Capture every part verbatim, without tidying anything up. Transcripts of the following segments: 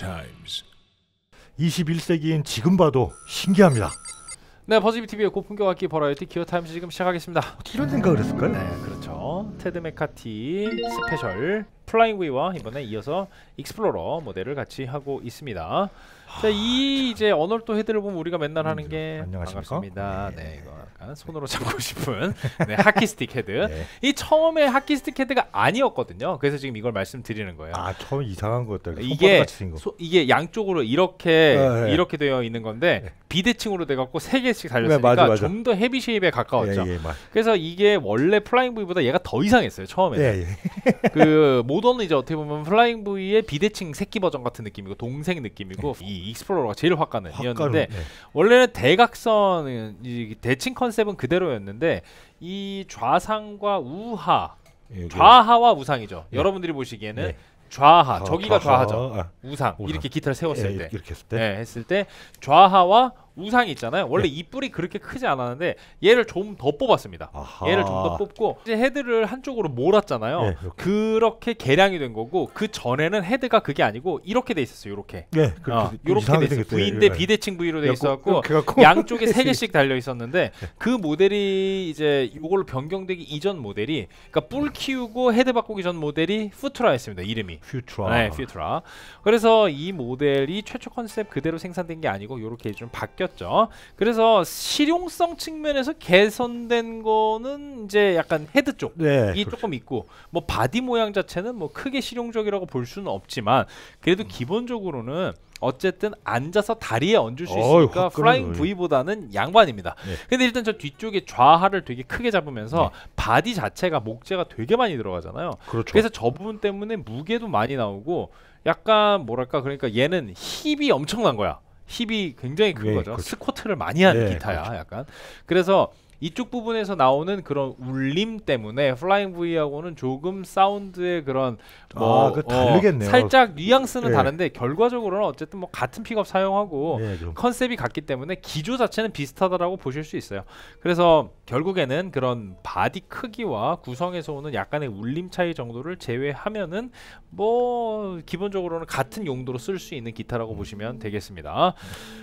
Times. 이십일 세기인 지금 봐도 신기합니다. 네, 버즈비티비의 고품격 악기 버라이어티 기어타임즈 지금 시작하겠습니다. 어떻게 이런 생각을 했을까요? 네, 그렇죠. 테드 맥카티 스페셜 플라잉 V와 이번에 이어서 익스플로러 모델을 같이 하고 있습니다. 하... 자, 이 이제 언얼토 헤드를 보면 우리가 맨날 하는 게 반갑습니다. 네, 네, 이거 약간 손으로 잡고 싶은 네, 하키 스틱 헤드. 네. 이 처음에 하키 스틱 헤드가 아니었거든요. 그래서 지금 이걸 말씀드리는 거예요. 아, 처음 이상한 거였다. 이게 거. 소, 이게 양쪽으로 이렇게 아, 네. 이렇게 되어 있는 건데 네. 비대칭으로 돼 갖고 세 개씩 달렸으니까 네, 좀 더 헤비 쉐입에 가까웠죠. 예, 예, 그래서 이게 원래 플라잉 V보다 얘가 더 이상했어요. 처음에는. 예, 예. 그 모던은 이제 어떻게 보면 플라잉 V의 비대칭 새끼 버전 같은 느낌이고 동생 느낌이고 네. 이 익스플로러가 제일 확가는이었는데 네. 원래는 대각선 이 대칭 컨셉은 그대로였는데 이 좌상과 우하 예, 좌하와 우상이죠. 예. 여러분들이 보시기에는 네. 좌하 아, 저기가 좌하. 좌하죠. 아, 우상. 우상 이렇게 기타를 세웠을 예, 때 이렇게 했을 때? 네, 했을 때 좌하와 우상이 있잖아요. 원래 예. 이 뿔이 그렇게 크지 않았는데 얘를 좀 더 뽑았습니다. 아하. 얘를 좀 더 뽑고 이제 헤드를 한쪽으로 몰았잖아요. 예, 그렇게 개량이 된 거고 그 전에는 헤드가 그게 아니고 이렇게 돼 있었어요. 이렇게 예, 어, 이렇게 돼 있어요. V인데 예, 비대칭 V로 돼 있어갖고 양쪽에 세 개씩 달려 있었는데 예. 그 모델이 이제 이걸로 변경되기 이전 모델이 그러니까 뿔 키우고 헤드 바꾸기 전 모델이 퓨트라였습니다. 이름이 퓨트라. 네, 퓨트라. 그래서 이 모델이 최초 컨셉 그대로 생산된 게 아니고 이렇게 좀 바뀌었. 그래서 실용성 측면에서 개선된 거는 이제 약간 헤드 쪽이 네, 조금 있고 뭐 바디 모양 자체는 뭐 크게 실용적이라고 볼 수는 없지만 그래도 음. 기본적으로는 어쨌든 앉아서 다리에 얹을 수 있으니까 어이, 플라잉 V보다는 양반입니다. 네. 근데 일단 저 뒤쪽에 좌하를 되게 크게 잡으면서 네. 바디 자체가 목재가 되게 많이 들어가잖아요. 그렇죠. 그래서 저 부분 때문에 무게도 많이 나오고 약간 뭐랄까 그러니까 얘는 힙이 엄청난 거야. 힙이 굉장히 큰 네, 거죠. 그렇죠. 스쿼트를 많이 한 네, 기타야 그렇죠. 약간. 그래서 이쪽 부분에서 나오는 그런 울림 때문에 플라잉 V하고는 조금 사운드의 그런 뭐 아, 다르겠네요. 어, 살짝 뉘앙스는 네. 다른데 결과적으로는 어쨌든 뭐 같은 픽업 사용하고 네, 컨셉이 같기 때문에 기조 자체는 비슷하다라고 보실 수 있어요. 그래서 결국에는 그런 바디 크기와 구성에서 오는 약간의 울림 차이 정도를 제외하면은 뭐 기본적으로는 같은 용도로 쓸 수 있는 기타라고 음. 보시면 되겠습니다.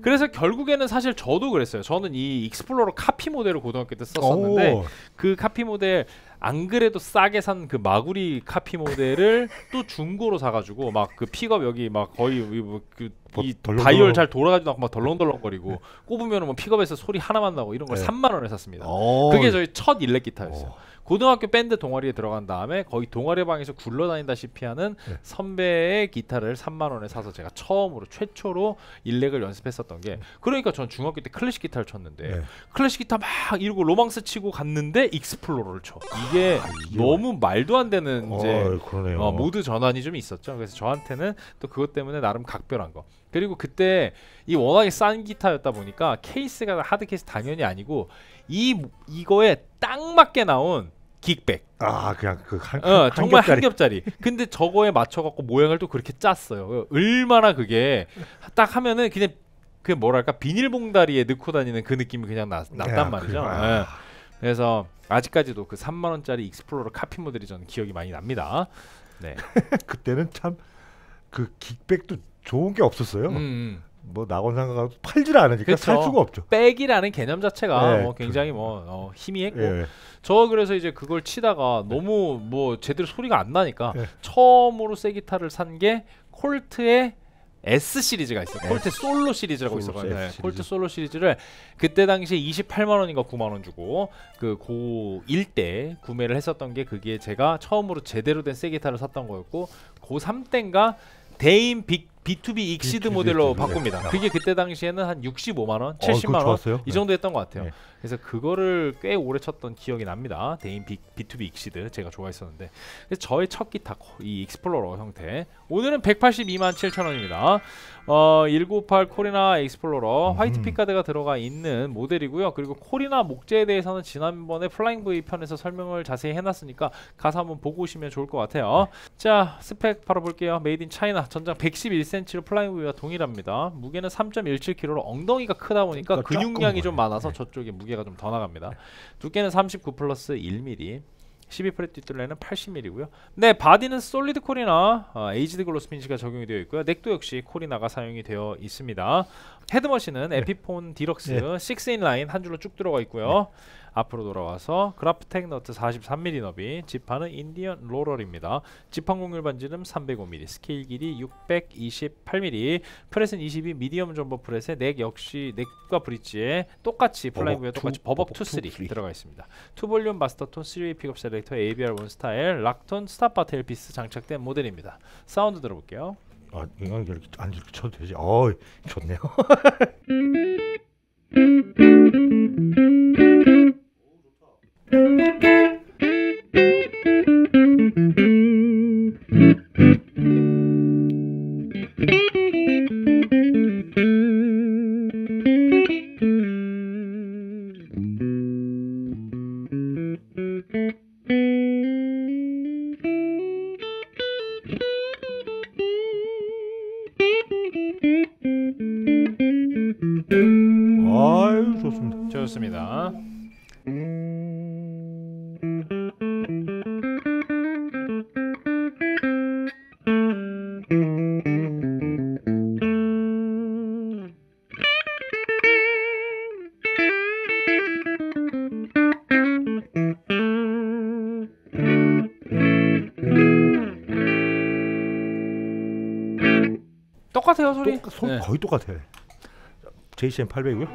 그래서 결국에는 사실 저도 그랬어요. 저는 이 익스플로러 카피 모델을 고등 그때 썼었는데 오. 그 카피 모델 안 그래도 싸게 산 그 마구리 카피 모델을 또 중고로 사가지고 막 그 픽업 여기 막 거의 뭐 그 이 다이얼 잘 돌아가지도 않고 막 덜렁덜렁거리고 꼽으면 뭐 픽업에서 소리 하나만 나고 이런 걸 네. 삼만 원에 샀습니다. 오. 그게 저희 첫 일렉 기타였어요. 오. 고등학교 밴드 동아리에 들어간 다음에 거의 동아리 방에서 굴러다니다시피 하는 네. 선배의 기타를 삼만 원에 사서 제가 처음으로 최초로 일렉을 연습했었던 게 그러니까 전 중학교 때 클래식 기타를 쳤는데 네. 클래식 기타 막 이러고 로망스 치고 갔는데 익스플로러를 쳐. 이게, 아, 이게 너무 말도 안 되는 이제 어, 어, 모드 전환이 좀 있었죠. 그래서 저한테는 또 그것 때문에 나름 각별한 거. 그리고 그때 이 워낙에 싼 기타였다 보니까 케이스가 하드 케이스 당연히 아니고 이 이거에 딱 맞게 나온 긱백. 아 그냥 그 한, 어, 한 정말 겹짜리. 한 겹짜리. 근데 저거에 맞춰갖고 모양을 또 그렇게 짰어요. 얼마나 그게 딱 하면은 그냥 그 뭐랄까 비닐봉다리에 넣고 다니는 그 느낌이 그냥 나, 났단 야, 말이죠. 예. 그래서 아직까지도 그 삼만 원짜리 익스플로러 카피 모델이 저는 기억이 많이 납니다. 네. 그때는 참 그 긱백도 좋은 게 없었어요. 음. 뭐 낙원상가가 팔질 않으니까 그쵸. 살 수가 없죠. 백이라는 개념 자체가 네, 뭐 굉장히 그, 뭐 어, 희미했고 예, 예. 저 그래서 이제 그걸 치다가 네. 너무 뭐 제대로 소리가 안 나니까 예. 처음으로 새 기타를 산 게 콜트의 S 시리즈가 있어요. 콜트 솔로 시리즈라고 있어가지고 네. 콜트 솔로 시리즈를 그때 당시에 이십팔만 원인가 구만 원 주고 그 고일 때 구매를 했었던 게 그게 제가 처음으로 제대로 된 새 기타를 샀던 거였고 고삼 때인가 대인 빅 비투비 익시드 비투비 모델로 비투비 바꿉니다. 네. 그게 그때 당시에는 한 육십오만 원, 칠십만 원 이 어, 정도 했던 것 같아요. 네. 그래서 그거를 꽤 오래 쳤던 기억이 납니다. 대인 빅, 비투비 익시드 제가 좋아했었는데 그래서 저의 첫 기타 이 익스플로러 형태 오늘은 백팔십이만 칠천 원입니다. 어, 백오십팔 코리나 익스플로러 음. 화이트 픽가드가 들어가 있는 모델이고요. 그리고 코리나 목재에 대해서는 지난번에 플라잉 V 편에서 설명을 자세히 해놨으니까 가서 한번 보고 오시면 좋을 것 같아요. 네. 자 스펙 바로 볼게요. 메이드 인 차이나 전장 백십일 센티미터로 플라잉 V와 동일합니다. 무게는 삼 점 일칠 킬로그램로 엉덩이가 크다 보니까 그러니까 근육량이 좀 많아서 네. 저쪽에 무게가 좀 더 나갑니다. 두께는 삼십구 플러스 일 밀리미터 십이 프렛 뒷둘레는 팔십 밀리미터고요 네, 바디는 솔리드 코리나 어, 에이지드 글로스 피니시가 적용이 되어 있고요. 넥도 역시 코리나가 사용이 되어 있습니다. 헤드머신은 네. 에피폰 디럭스 네. 육 인 라인 한 줄로 쭉 들어가 있고요. 네. 앞으로 돌아와서 그라프텍 너트 사십삼 밀리미터 너비, 지판은 인디언 로럴입니다. 지판 공률 반지름 삼백오 밀리미터, 스케일 길이 육백이십팔 밀리미터, 프렛은 이십이 미디엄 점버 프렛에 넥 역시 넥과 브릿지에 똑같이 플라잉 브이와 똑같이 버벅 이삼 들어가 있습니다. 투볼륨 마스터톤 쓰리 웨이 픽업 셀렉터 에이비알 원 스타일 락톤 스탑바 테일피스 장착된 모델입니다. 사운드 들어볼게요. 아 이건 이렇게 안 이렇게 쳐도 되지? 어 좋네요. 아유 좋습니다. 좋습니다. 똑같아요 소리. 똑, 소, 네. 거의 똑같아. 제이씨엠 팔백이고요.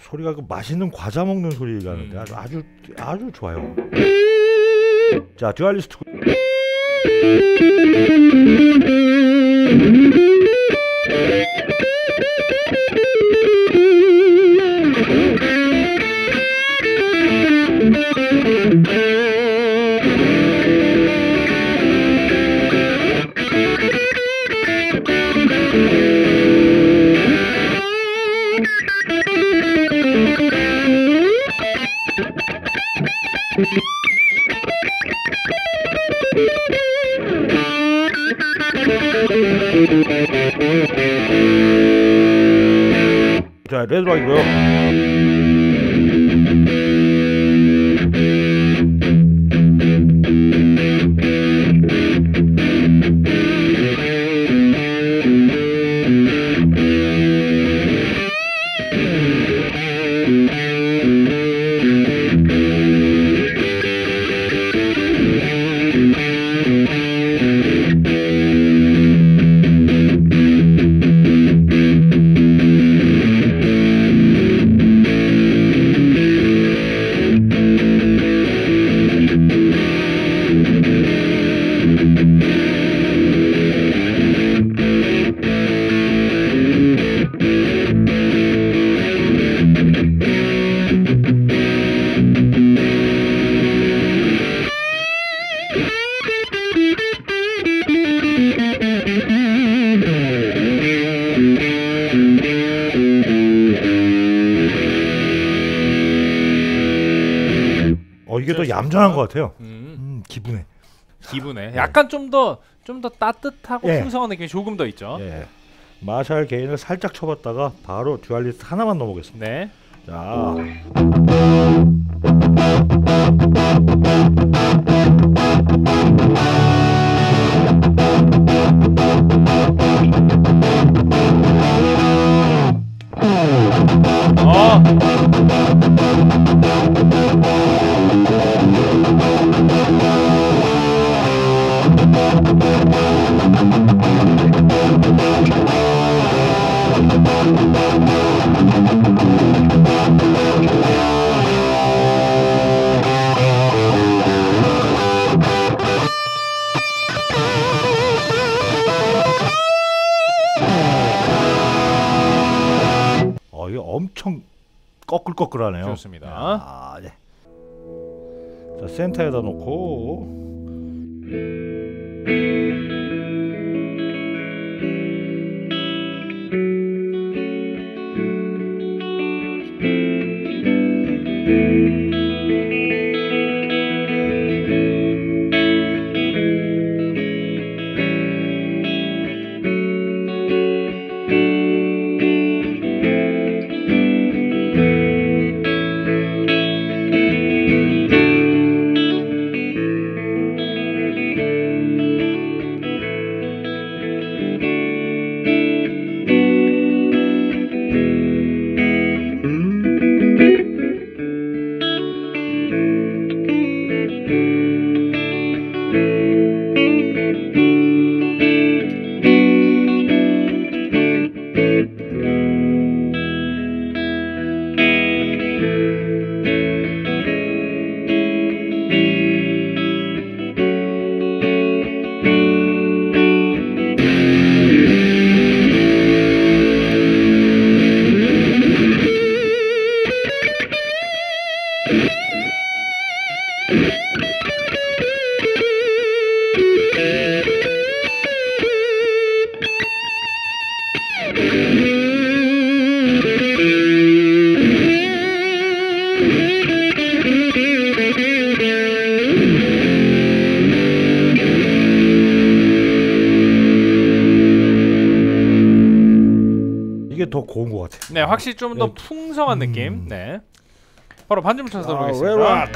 소리가 그 맛있는 과자 먹는 소리가 나는데 음. 아주 아주 좋아요. 자, 듀얼리스트. 자, 레드락이고요. 이게 더 얌전한 것 같아요. 음. 음, 기분에. 기분에. 약간 좀 더 좀 더 따뜻하고 예. 풍성한 느낌이 조금 더 있죠. 예. 마샬 게인을 살짝 쳐봤다가 바로 듀얼리스트 하나만 넘어오겠습니다. 네. 자. 엄청 꺼끌꺼끌하네요. 좋습니다. 아, 네. 자, 센터에다 놓고. 더 고운 것 같아. 네, 확실히 좀 더 풍성한 음... 느낌. 네, 바로 반주를 찾아서 보겠습니다. 아,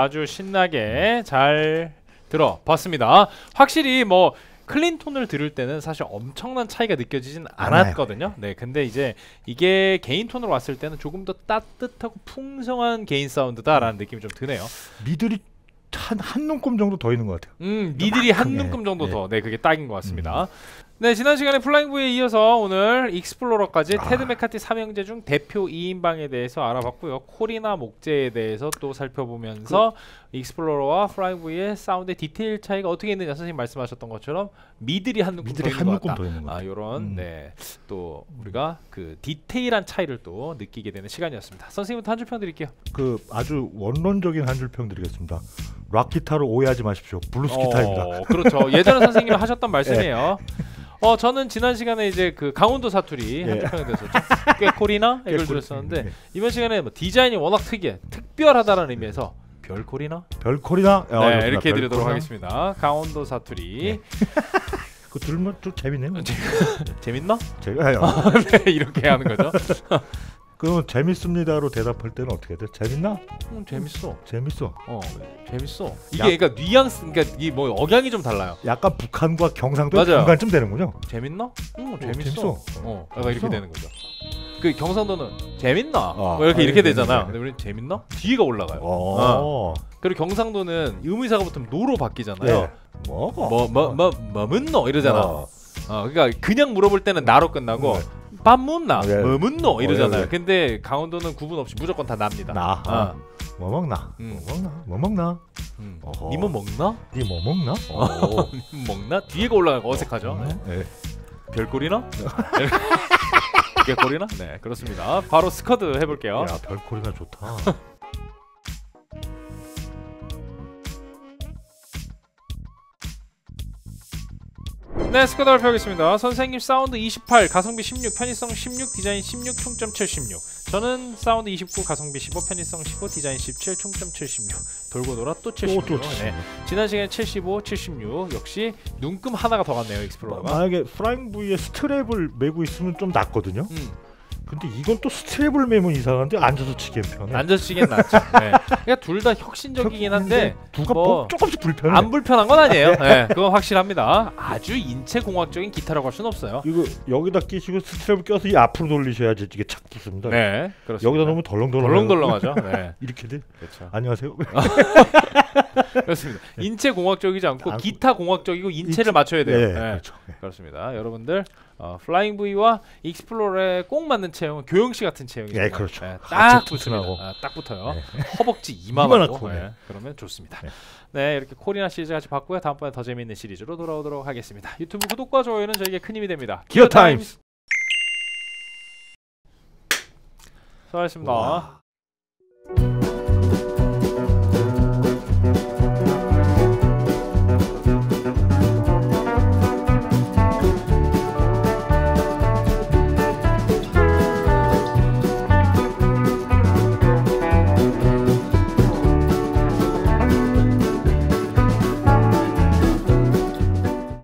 아주 신나게 잘 들어봤습니다. 확실히 뭐 클린 톤을 들을 때는 사실 엄청난 차이가 느껴지진 않았거든요. 네, 근데 이제 이게 개인 톤으로 왔을 때는 조금 더 따뜻하고 풍성한 개인 사운드다라는 느낌이 좀 드네요. 미들이 한, 한 눈금 정도 더 있는 것 같아요. 음, 미들이 한 눈금 정도 네. 더. 네, 그게 딱인 것 같습니다. 음. 네, 지난 시간에 플라잉 V에 이어서 오늘 익스플로러까지 아. 테드 맥카티 삼형제 중 대표 이인방에 대해서 알아봤고요. 코리나 목재에 대해서 또 살펴보면서 그. 익스플로러와 플라잉 V의 사운드의 디테일 차이가 어떻게 있느냐, 선생님 말씀하셨던 것처럼 미들이 한 눈금 더 있는 것 같다. 아, 요런 음. 네, 또 우리가 그 디테일한 차이를 또 느끼게 되는 시간이었습니다. 선생님부터 한 줄 평 드릴게요. 그 아주 원론적인 한 줄 평 드리겠습니다. 락 기타를 오해하지 마십시오. 블루스 어, 기타입니다. 그렇죠. 예전에 선생님이 하셨던 말씀이에요. 네. 어, 저는 지난 시간에 이제 그 강원도 사투리 예. 한줄평에 대해서 꽤 코리나 얘기를 드렸었는데 네. 이번 시간에 뭐 디자인이 워낙 특이해, 특별하다라는 의미에서 별 코리나? 별 코리나? 네, 아, 이렇게 드리도록 하겠습니다. 강원도 사투리. 네. 그 들으면 좀 재밌네요. 재밌나? 재밌나요? 네, 이렇게 하는 거죠. 그럼 재밌습니다로 대답할 때는 어떻게 해야 돼? 재밌나? 음, 재밌어. 재밌어. 어, 재밌어. 이게 그러니까 뉘앙스, 그러니까 이 뭐 억양이 좀 달라요. 약간 북한과 경상도 중간쯤 되는군요. 재밌나? 음, 어, 재밌어. 재밌어. 어, 약간 이렇게 되는 거죠. 그 경상도는 재밌나? 아, 뭐 이렇게 아, 이렇게 아, 되잖아. 근데 우리 재밌나? 뒤가 올라가요. 어. 아. 그리고 경상도는 의문사가 붙으면 노로 바뀌잖아요. 네. 뭐? 뭐, 뭐, 뭐, 뭐, 묻노 이러잖아. 어. 어, 그러니까 그냥 물어볼 때는 나로 끝나고. 네. 밥 묻나? 네. 뭐 묻노? 이러잖아요. 네, 네. 근데 강원도는 구분 없이 무조건 다 납니다. 나. 아. 뭐 먹나? 음. 뭐 먹나? 뭐 먹나? 음. 니 뭐 먹나? 니 뭐 먹나? 니 먹나? 뒤에가 올라가고 어색하죠. 어, 네. 네. 별꼴이나? 별꼴이나? 네, 그렇습니다. 바로 스쿼드 해볼게요. 야, 별꼴이나 좋다. 네, 스쿼드 발표하겠습니다. 선생님 사운드 이십팔, 가성비 십육, 편의성 십육, 디자인 십육, 총점 칠십육. 저는 사운드 이십구, 가성비 십오, 편의성 십오, 디자인 십칠, 총점 칠십육. 돌고 놀아 또 칠십육. 오, 또 칠십육. 네. 지난 시간에 칠십오, 칠십육. 역시 눈금 하나가 더 갔네요, 익스플로러가. 만약에 플라잉 V에 스트랩을 메고 있으면 좀 낫거든요. 음. 근데 이건 또 스트랩을 매면 이상한데 앉아서 치기엔 편해. 앉아서 치기엔 낫죠. 네. 그러니까 둘 다 혁신적이긴 한데 둘가 뭐 조금씩 불편해. 안 불편한 건 아니에요. 네. 그건 확실합니다. 아주 인체공학적인 기타라고 할 수는 없어요. 이거 여기다 끼시고 스트랩을 껴서 이 앞으로 돌리셔야지 이게 착 붙습니다. 네, 그렇습니다. 여기다 놓으면 덜렁덜렁 덜렁덜렁하죠. 네. 이렇게 돼? 그렇죠. 안녕하세요. 그렇습니다. 인체공학적이지 않고 기타공학적이고 인체를 인체... 맞춰야 돼요. 네, 네. 그렇죠. 네. 그렇습니다. 여러분들 어, 플라잉 V와 익스플로러에 꼭 맞는 체형은 교영씨 같은 체형이죠. 네, 그렇죠. 네, 딱 붙습니다. 아, 딱 붙어요. 네. 허벅지 이마만하고. 네, 그러면 좋습니다. 네. 네, 이렇게 코리나 시리즈 같이 봤고요. 다음번에 더 재미있는 시리즈로 돌아오도록 하겠습니다. 유튜브 구독과 좋아요는 저에게 큰 힘이 됩니다. 기어 타임스. 수고하셨습니다. 우와.